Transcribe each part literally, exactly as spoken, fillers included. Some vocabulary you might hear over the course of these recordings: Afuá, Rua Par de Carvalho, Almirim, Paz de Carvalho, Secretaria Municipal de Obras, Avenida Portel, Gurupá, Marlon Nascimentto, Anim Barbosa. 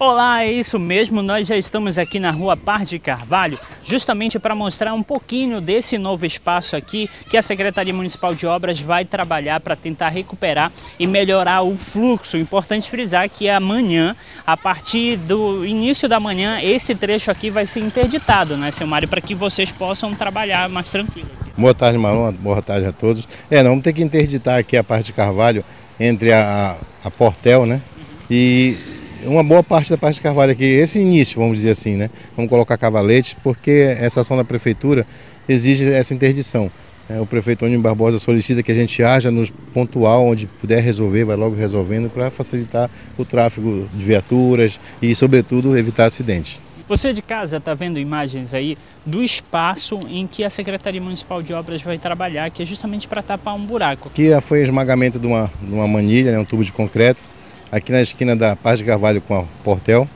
Olá, é isso mesmo, nós já estamos aqui na Rua Par de Carvalho, justamente para mostrar um pouquinho desse novo espaço aqui que a Secretaria Municipal de Obras vai trabalhar para tentar recuperar e melhorar o fluxo. Importante frisar que amanhã, a partir do início da manhã, esse trecho aqui vai ser interditado, né, seu Mário, para que vocês possam trabalhar mais tranquilo. Boa tarde, Marlon, boa tarde a todos. É, não, vamos ter que interditar aqui a Paz de Carvalho entre a, a Portel, né, e uma boa parte da Paz de Carvalho aqui, esse início, vamos dizer assim, né? Vamos colocar cavaletes, porque essa ação da Prefeitura exige essa interdição. O prefeito Anim Barbosa solicita que a gente haja no pontual onde puder resolver, vai logo resolvendo, para facilitar o tráfego de viaturas e, sobretudo, evitar acidentes. Você de casa está vendo imagens aí do espaço em que a Secretaria Municipal de Obras vai trabalhar, que é justamente para tapar um buraco. Aqui foi esmagamento de uma, de uma manilha, né, um tubo de concreto, aqui na esquina da Paz de Carvalho com a Portel,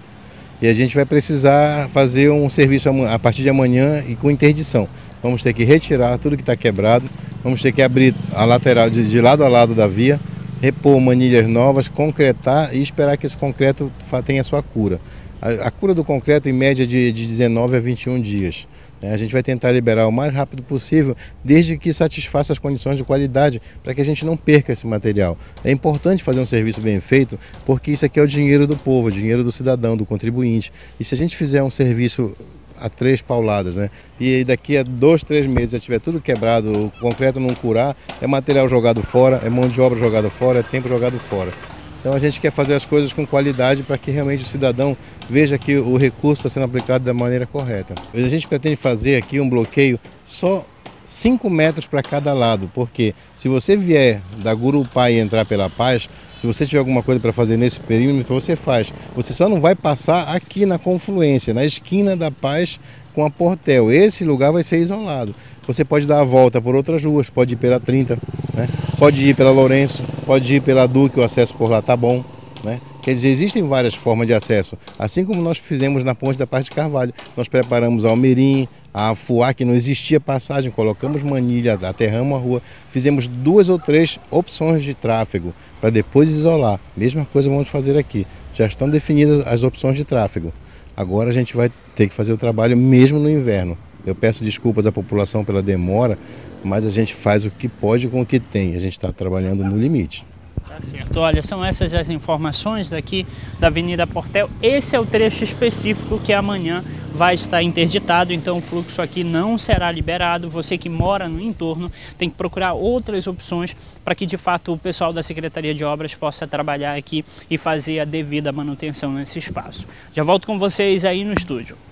e a gente vai precisar fazer um serviço a partir de amanhã e com interdição. Vamos ter que retirar tudo que está quebrado, vamos ter que abrir a lateral de, de lado a lado da via, repor manilhas novas, concretar e esperar que esse concreto tenha sua cura. A, a cura do concreto em média de, de dezenove a vinte e um dias. A gente vai tentar liberar o mais rápido possível, desde que satisfaça as condições de qualidade, para que a gente não perca esse material. É importante fazer um serviço bem feito, porque isso aqui é o dinheiro do povo, o dinheiro do cidadão, do contribuinte. E se a gente fizer um serviço a três pauladas, né, e aí daqui a dois, três meses já tiver tudo quebrado, o concreto não curar, é material jogado fora, é mão de obra jogada fora, é tempo jogado fora. Então a gente quer fazer as coisas com qualidade para que realmente o cidadão veja que o recurso está sendo aplicado da maneira correta. A gente pretende fazer aqui um bloqueio só cinco metros para cada lado, porque se você vier da Gurupá e entrar pela Paz, se você tiver alguma coisa para fazer nesse perímetro, você faz. Você só não vai passar aqui na confluência, na esquina da Paz com a Portel. Esse lugar vai ser isolado. Você pode dar a volta por outras ruas, pode ir pela trinta, né? Pode ir pela Lourenço, pode ir pela Duque, o acesso por lá está bom, né? Quer dizer, existem várias formas de acesso. Assim como nós fizemos na ponte da Paz de Carvalho, nós preparamos a Almirim, a Fuá, que não existia passagem, colocamos manilha, aterramos a rua, fizemos duas ou três opções de tráfego para depois isolar. Mesma coisa vamos fazer aqui. Já estão definidas as opções de tráfego. Agora a gente vai ter que fazer o trabalho mesmo no inverno. Eu peço desculpas à população pela demora, mas a gente faz o que pode com o que tem. A gente está trabalhando no limite. Tá certo. Olha, são essas as informações daqui da Avenida Portel. Esse é o trecho específico que amanhã vai estar interditado, então o fluxo aqui não será liberado. Você que mora no entorno tem que procurar outras opções para que de fato o pessoal da Secretaria de Obras possa trabalhar aqui e fazer a devida manutenção nesse espaço. Já volto com vocês aí no estúdio.